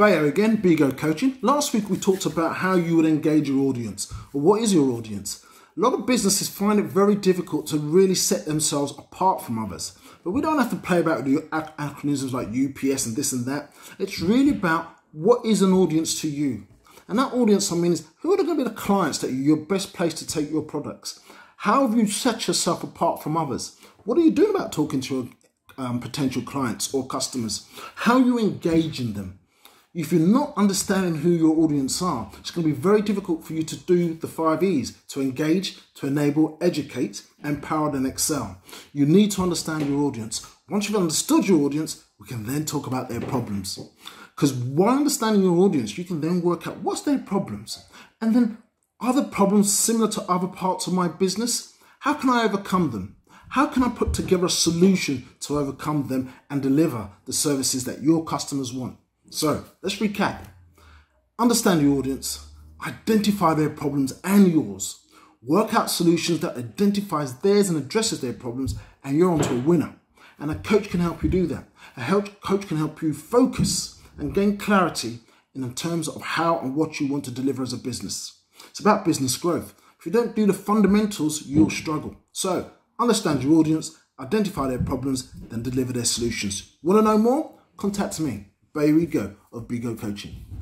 Bayo again, Bigoh Coaching. Last week we talked about how you would engage your audience, or what is your audience. A lot of businesses find it very difficult to really set themselves apart from others. But we don't have to play about the acronyms like UPS and this and that. It's really about what is an audience to you. And that audience, I mean, is who are going to be the clients that you're best placed to take your products? How have you set yourself apart from others? What are you doing about talking to your potential clients or customers? How are you engaging them? If you're not understanding who your audience are, it's going to be very difficult for you to do the 5 E's, to engage, to enable, educate, empower and excel. You need to understand your audience. Once you've understood your audience, we can then talk about their problems. Because while understanding your audience, you can then work out what's their problems. And then are the problems similar to other parts of my business? How can I overcome them? How can I put together a solution to overcome them and deliver the services that your customers want? So let's recap. Understand your audience, identify their problems and yours, work out solutions that identifies theirs and addresses their problems, and you're onto a winner. And a coach can help you do that. A coach can help you focus and gain clarity in terms of how and what you want to deliver as a business. It's about business growth. If you don't do the fundamentals, you'll struggle. So understand your audience, identify their problems, then deliver their solutions. Want to know more? Contact me. Bayo Igoh of Bigoh Coaching.